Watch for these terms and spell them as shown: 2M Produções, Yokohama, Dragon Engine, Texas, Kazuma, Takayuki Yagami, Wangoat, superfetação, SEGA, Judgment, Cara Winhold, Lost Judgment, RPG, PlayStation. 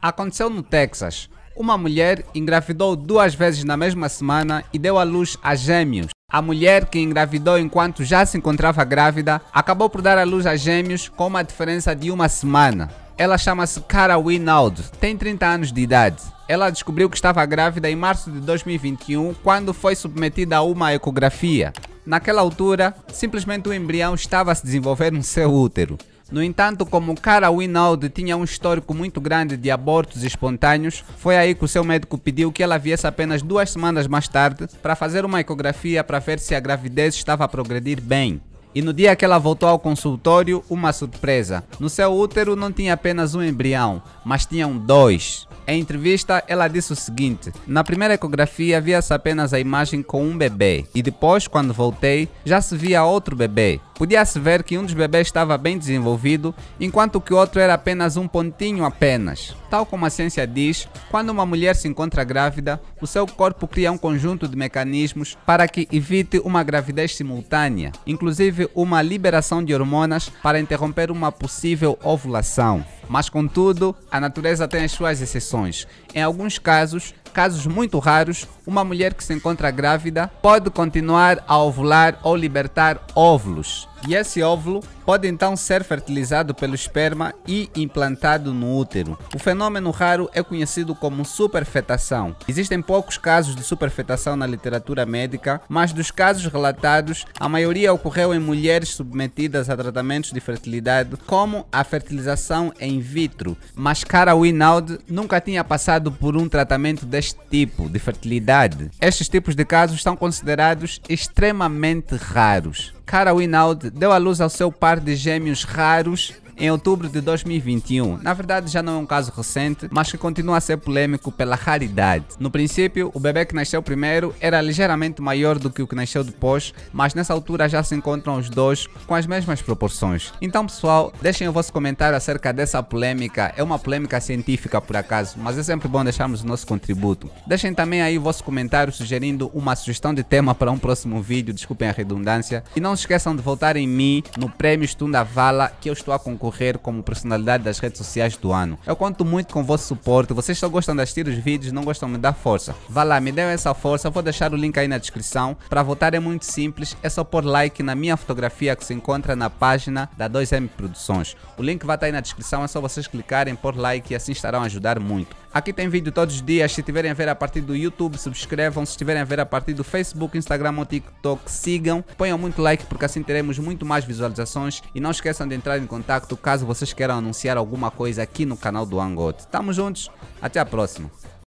Aconteceu no Texas. Uma mulher engravidou 2 vezes na mesma semana e deu à luz a gêmeos. A mulher que engravidou enquanto já se encontrava grávida acabou por dar à luz a gêmeos com uma diferença de 1 semana. Ela chama-se Cara Winhold, tem 30 anos de idade. Ela descobriu que estava grávida em março de 2021 quando foi submetida a uma ecografia. Naquela altura, simplesmente o embrião estava a se desenvolver no seu útero. No entanto, como Cara Winhold tinha um histórico muito grande de abortos espontâneos, foi aí que o seu médico pediu que ela viesse apenas 2 semanas mais tarde para fazer uma ecografia para ver se a gravidez estava a progredir bem. E no dia que ela voltou ao consultório, uma surpresa. No seu útero não tinha apenas 1 embrião, mas tinham 2. Em entrevista, ela disse o seguinte: na primeira ecografia via-se apenas a imagem com 1 bebê e depois, quando voltei, já se via outro bebê. Podia-se ver que um dos bebês estava bem desenvolvido, enquanto que o outro era apenas um pontinho apenas. Tal como a ciência diz, quando uma mulher se encontra grávida, o seu corpo cria um conjunto de mecanismos para que evite uma gravidez simultânea, inclusive uma liberação de hormonas para interromper uma possível ovulação. Mas contudo, a natureza tem as suas exceções. Em alguns casos muito raros, uma mulher que se encontra grávida pode continuar a ovular ou libertar óvulos. E esse óvulo pode então ser fertilizado pelo esperma e implantado no útero. O fenômeno raro é conhecido como superfetação. Existem poucos casos de superfetação na literatura médica, mas dos casos relatados, a maioria ocorreu em mulheres submetidas a tratamentos de fertilidade, como a fertilização in vitro. Mas Cara Winhold nunca tinha passado por um tratamento deste tipo de fertilidade. Estes tipos de casos são considerados extremamente raros. Cara Winhold deu à luz ao seu par de gêmeos raros em outubro de 2021. Na verdade, já não é um caso recente, mas que continua a ser polêmico pela raridade. No princípio, o bebê que nasceu primeiro era ligeiramente maior do que o que nasceu depois, mas nessa altura já se encontram os 2 com as mesmas proporções. Então, pessoal, deixem o vosso comentário acerca dessa polêmica. É uma polêmica científica, por acaso, mas é sempre bom deixarmos o nosso contributo. Deixem também aí o vosso comentário sugerindo uma sugestão de tema para um próximo vídeo, desculpem a redundância, e não esqueçam de votar em mim no prêmio Estunda Vala, que eu estou a concorrer como personalidade das redes sociais do ano. Eu conto muito com o vosso suporte. Vocês só gostam de assistir os vídeos, não gostam de me dar força. Vá lá, me dê essa força. Vou deixar o link aí na descrição. Para votar é muito simples, é só pôr like na minha fotografia que se encontra na página da 2M Produções. O link vai estar aí na descrição, é só vocês clicarem, pôr like e assim estarão a ajudar muito. Aqui tem vídeo todos os dias. Se estiverem a ver a partir do YouTube, subscrevam. Se estiverem a ver a partir do Facebook, Instagram ou TikTok, sigam. Ponham muito like, porque assim teremos muito mais visualizações. E não esqueçam de entrar em contato caso vocês queiram anunciar alguma coisa aqui no canal do Wangoat. Tamo juntos, até a próxima.